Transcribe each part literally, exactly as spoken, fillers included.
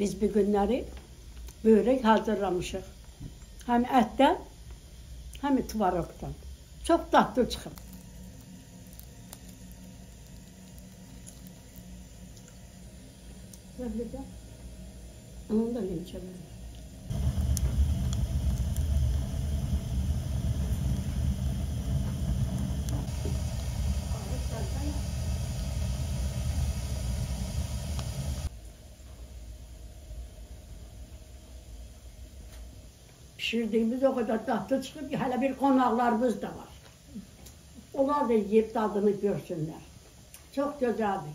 Biz bu günləri börek hazırlamışıq. Həm ətdən, həm tvarıqdan. Çox tatlı çıxır. Rəhlədə. Onu da geçəməm. Pişirdiğimiz o kadar tatlı çıkıp ki hala bir konaklarımız da var. Onlar da yiyip tadını görsünler. Çok güzeldi.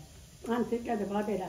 Antikler de var böyle.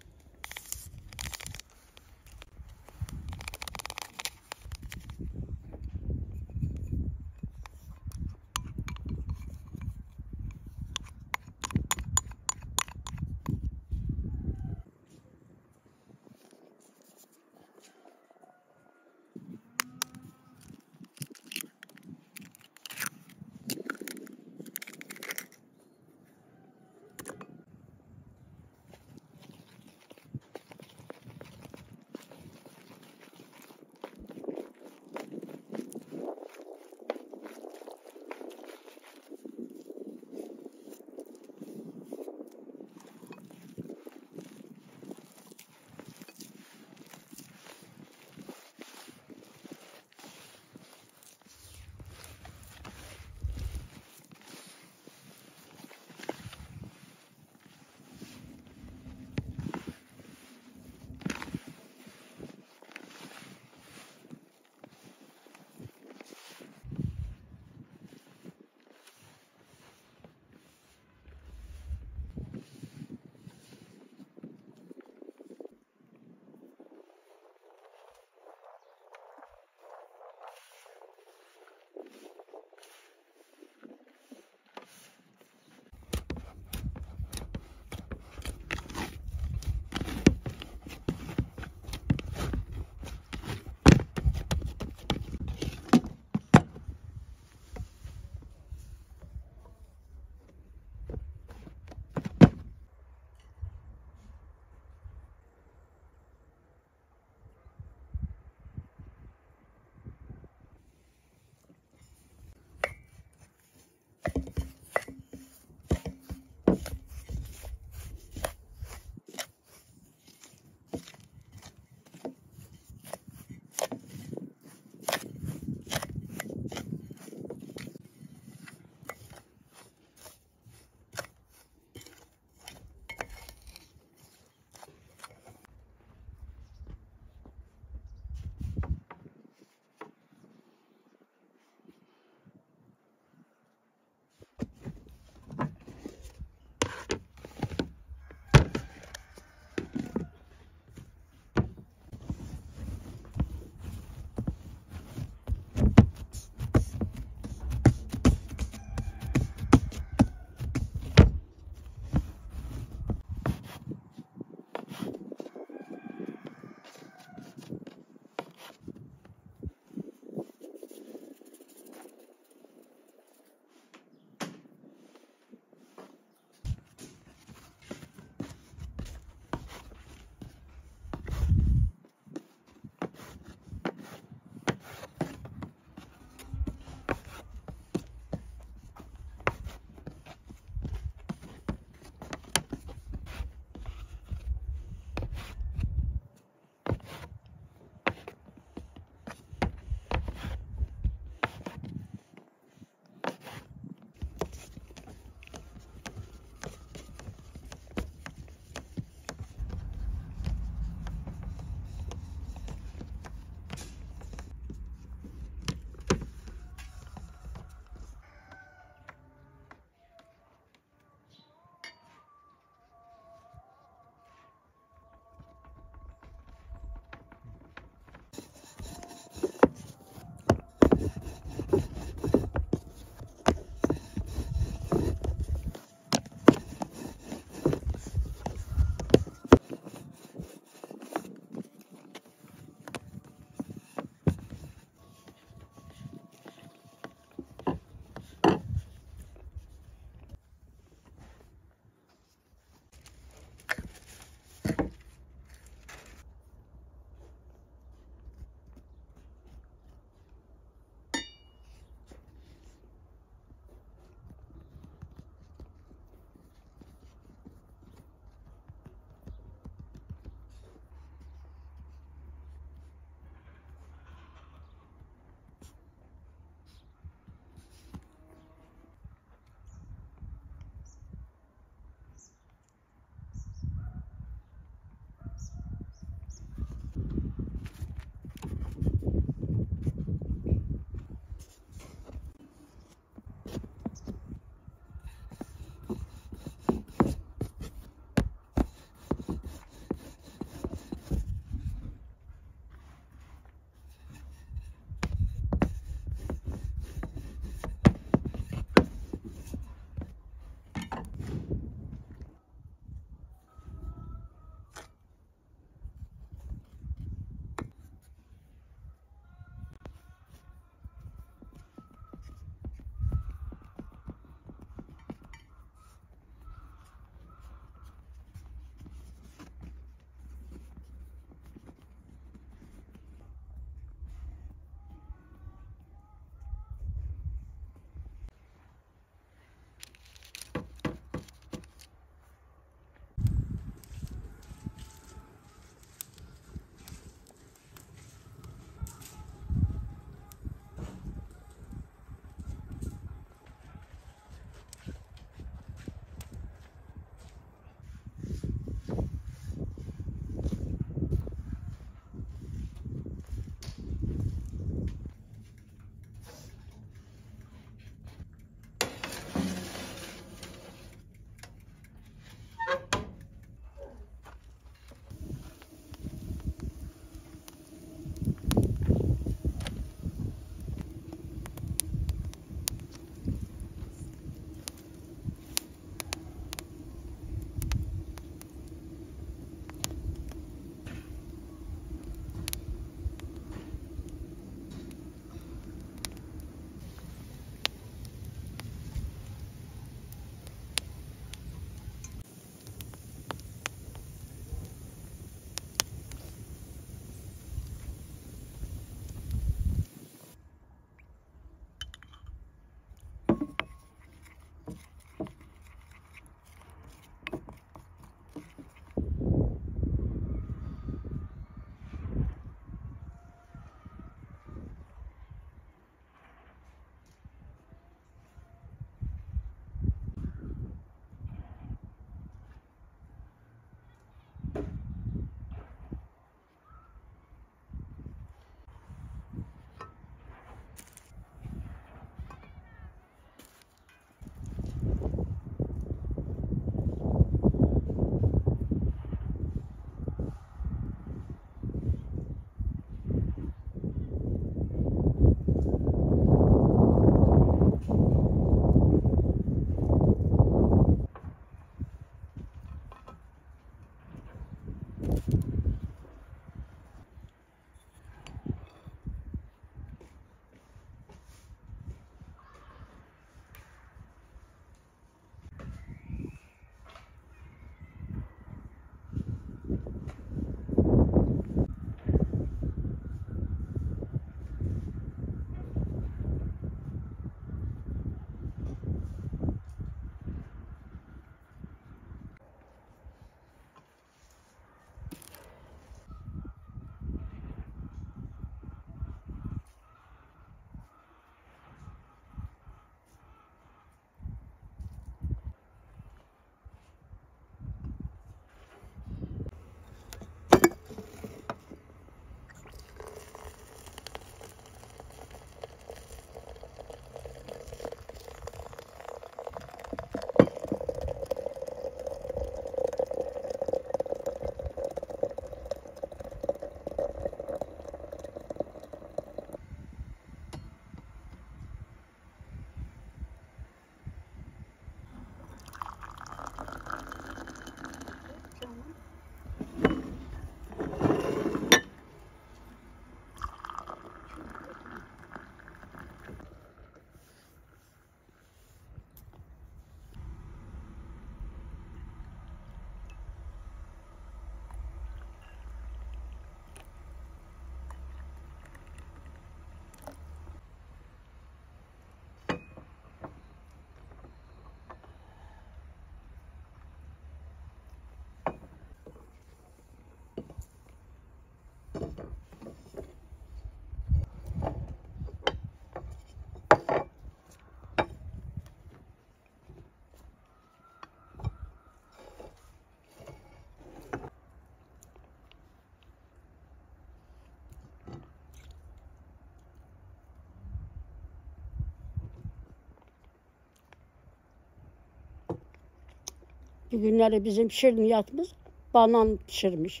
Bugünleri bizim şirniyatımız banan pişirmiş.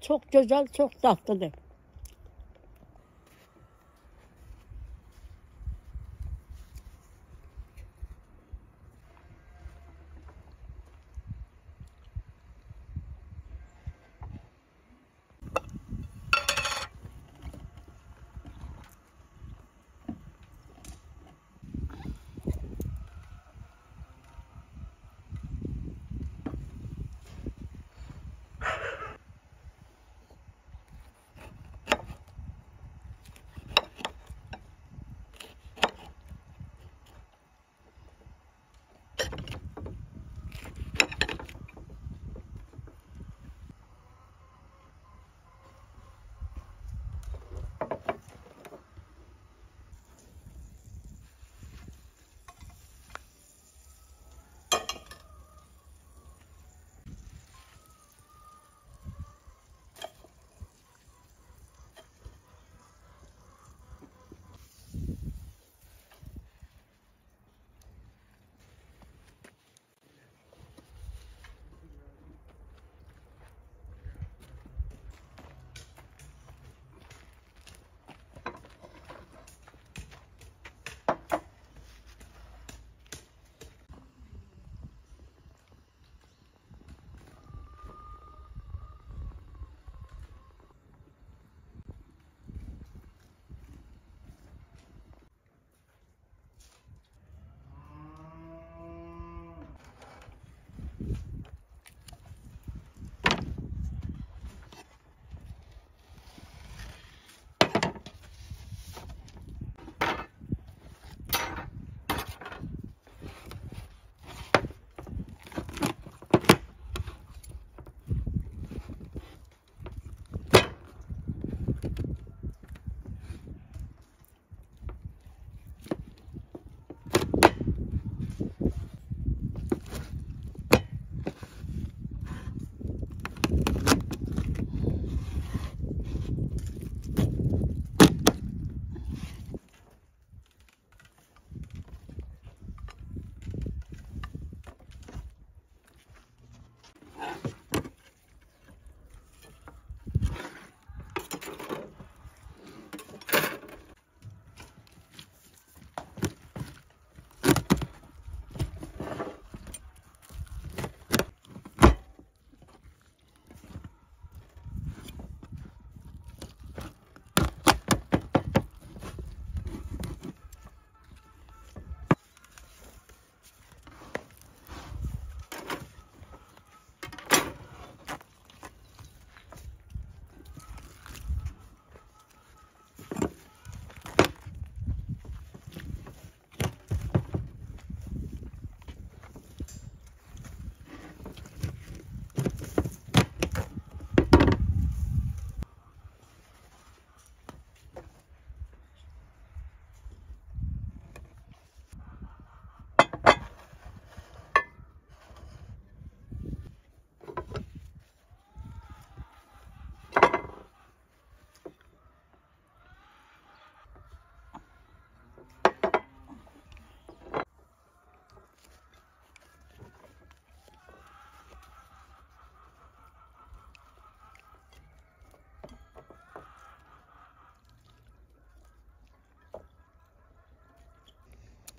Çok güzel, çok tatlıdır.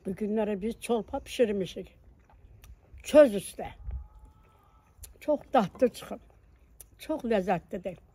Bugünlere biz çolpa pişirmişik. Çöz üstə. Çok tatlı çıxıb. Çok lezzetlidir.